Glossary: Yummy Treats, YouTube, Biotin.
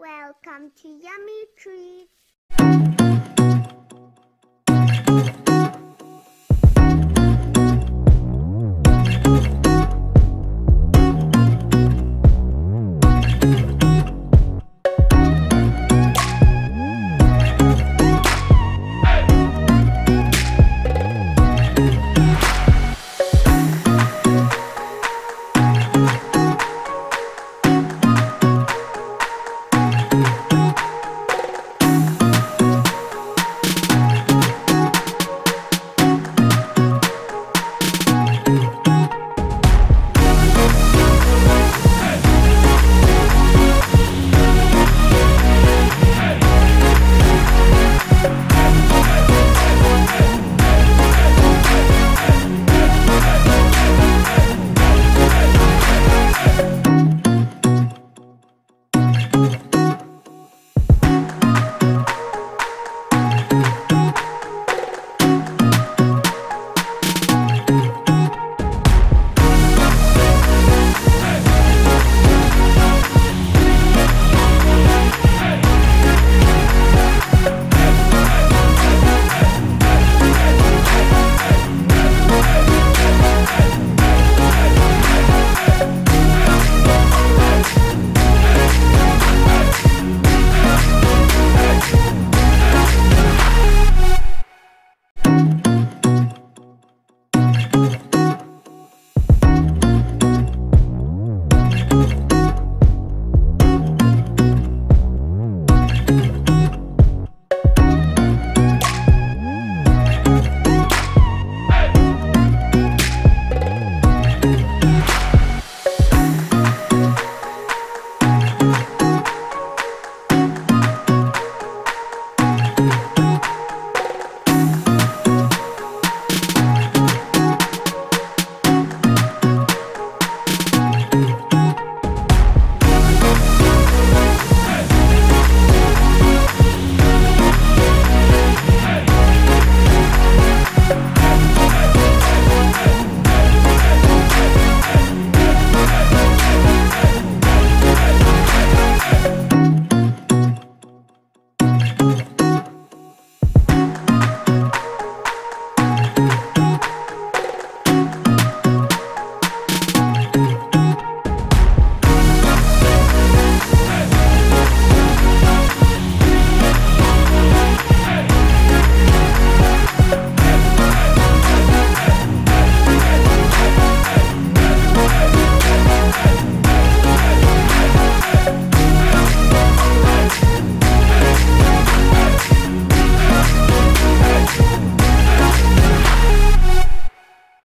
Welcome to Yummy Treats.